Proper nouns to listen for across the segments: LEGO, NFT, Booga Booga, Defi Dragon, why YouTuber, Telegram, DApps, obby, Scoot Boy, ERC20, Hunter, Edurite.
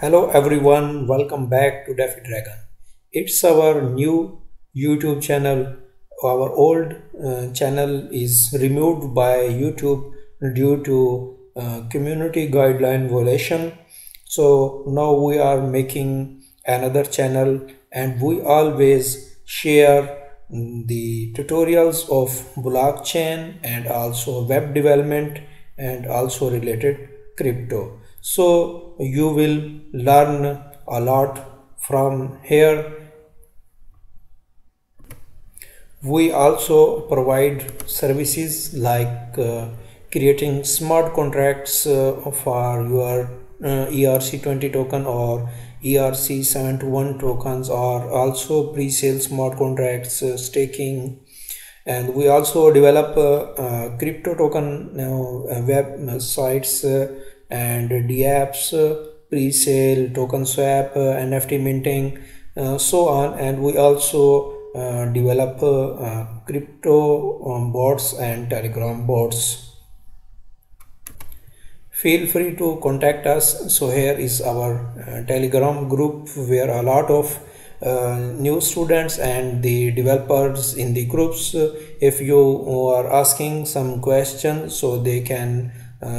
Hello everyone, welcome back to Defi Dragon. It's our new YouTube channel. Our old channel is removed by YouTube due to community guideline violation. So now we are making another channel and we always share the tutorials of blockchain and also web development and also related crypto. So you will learn a lot from here. We also provide services like creating smart contracts for your ERC20 token or ERC71 tokens, or also pre-sale smart contracts, staking. And we also develop crypto token websites and DApps, pre-sale, token swap, NFT minting, so on. And we also develop crypto bots and Telegram bots. Feel free to contact us. So here is our Telegram group where a lot of new students and the developers in the groups, if you are asking some questions, so they can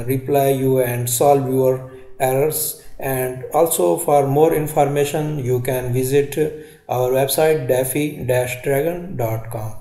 reply you and solve your errors. And also for more information you can visit our website defi-dragon.com.